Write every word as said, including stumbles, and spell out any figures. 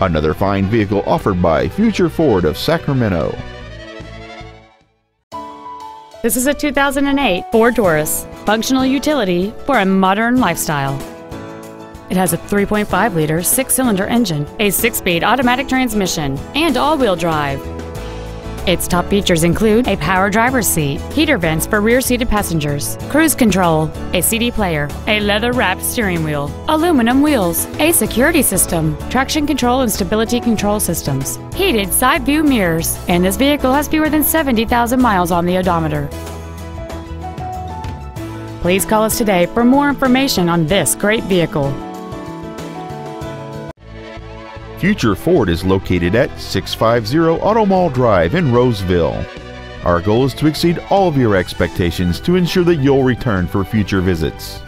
another fine vehicle offered by Future Ford of Sacramento. This is a two thousand eight Ford Taurus, functional utility for a modern lifestyle. It has a three point five liter six-cylinder engine, a six-speed automatic transmission, and all-wheel drive. Its top features include a power driver's seat, heater vents for rear-seated passengers, cruise control, a C D player, a leather-wrapped steering wheel, aluminum wheels, a security system, traction control and stability control systems, heated side view mirrors, and this vehicle has fewer than seventy thousand miles on the odometer. Please call us today for more information on this great vehicle. Future Ford is located at six five zero Automall Drive in Roseville. Our goal is to exceed all of your expectations to ensure that you'll return for future visits.